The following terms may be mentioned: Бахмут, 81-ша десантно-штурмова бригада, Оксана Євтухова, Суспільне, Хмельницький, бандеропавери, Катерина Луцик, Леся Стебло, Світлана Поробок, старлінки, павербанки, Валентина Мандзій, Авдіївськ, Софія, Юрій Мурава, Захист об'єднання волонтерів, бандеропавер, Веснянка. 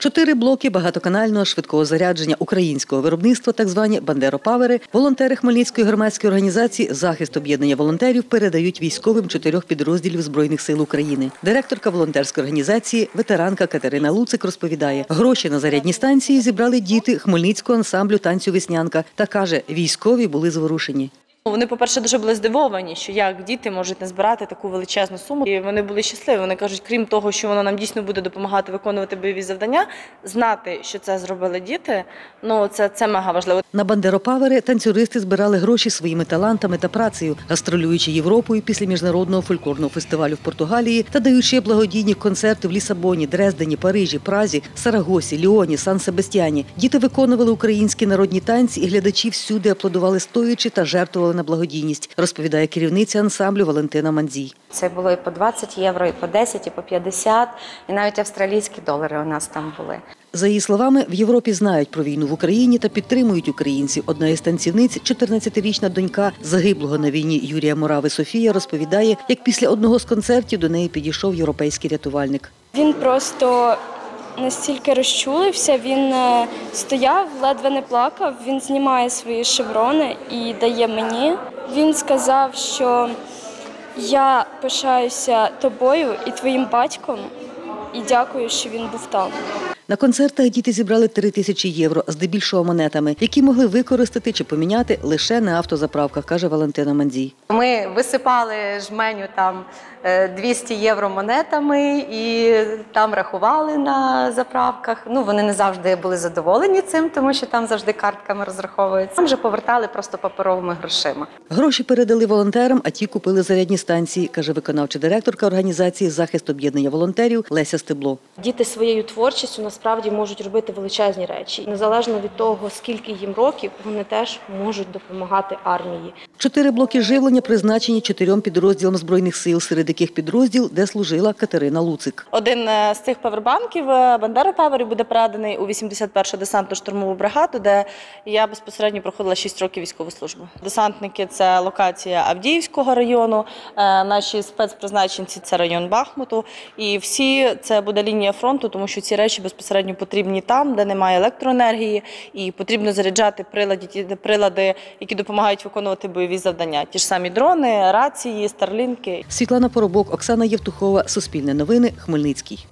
4 блоки багатоканального швидкого зарядження українського виробництва, так звані бандеропавери, волонтери Хмельницької громадської організації «Захист об'єднання волонтерів» передають військовим 4 підрозділів Збройних сил України. Директорка волонтерської організації, ветеранка Катерина Луцик розповідає, гроші на зарядні станції зібрали діти Хмельницького ансамблю танцю «Веснянка» та каже, військові були зворушені. Вони, по-перше, дуже були здивовані, що як діти можуть назбирати таку величезну суму. І вони були щасливі. Вони кажуть, крім того, що воно нам дійсно буде допомагати виконувати бойові завдання, знати, що це зробили діти, ну це мега важливо. На бандеропавери танцюристи збирали гроші своїми талантами та працею, гастролюючи Європою після міжнародного фольклорного фестивалю в Португалії та даючи благодійні концерти в Лісабоні, Дрездені, Парижі, Празі, Сарагосі, Ліоні, Сан-Себастьяні. Діти виконували українські народні танці і глядачі всюди аплодували стоячи та жертвували на благодійність, розповідає керівниця ансамблю Валентина Мандзій. Це було і по 20 євро, і по 10, і по 50, і навіть австралійські долари у нас там були. За її словами, в Європі знають про війну в Україні та підтримують українців. Одна із танцівниць, 14-річна донька загиблого на війні Юрія Мурави Софія, розповідає, як після одного з концертів до неї підійшов європейський рятувальник. Він просто настільки розчулився, він стояв, ледве не плакав, він знімає свої шеврони і дає мені. Він сказав, що я пишаюся тобою і твоїм батьком, і дякую, що він був там. На концертах діти зібрали 3 тисячі євро, здебільшого монетами, які могли використати чи поміняти лише на автозаправках, каже Валентина Мандзій. Ми висипали жменю там 200 євро монетами і там рахували на заправках. Ну, вони не завжди були задоволені цим, тому що там завжди картками розраховуються. Там же повертали просто паперовими грошима. Гроші передали волонтерам, а ті купили зарядні станції, каже виконавча директорка організації «Захист об'єднання волонтерів» Леся Стебло. Діти своєю творчістю насправді можуть робити величезні речі. Незалежно від того, скільки їм років, вони теж можуть допомагати армії. 4 блоки живлення призначені 4 підрозділам Збройних сил, серед яких підрозділ, де служила Катерина Луцик. Один з цих павербанків, бандеропавер, буде переданий у 81-шу десантно-штурмову бригаду, де я безпосередньо проходила 6 років військову службу. Десантники – це локація Авдіївського району, наші спецпризначенці – це район Бахмуту. І всі це буде лінія фронту, тому що ці речі безпосередньо потрібні там, де немає електроенергії, і потрібно заряджати прилади, які допомагають виконувати бойові завдання. Ті ж самі дрони, рації, старлінки. Світлана Поробок, Оксана Євтухова, Суспільне новини, Хмельницький.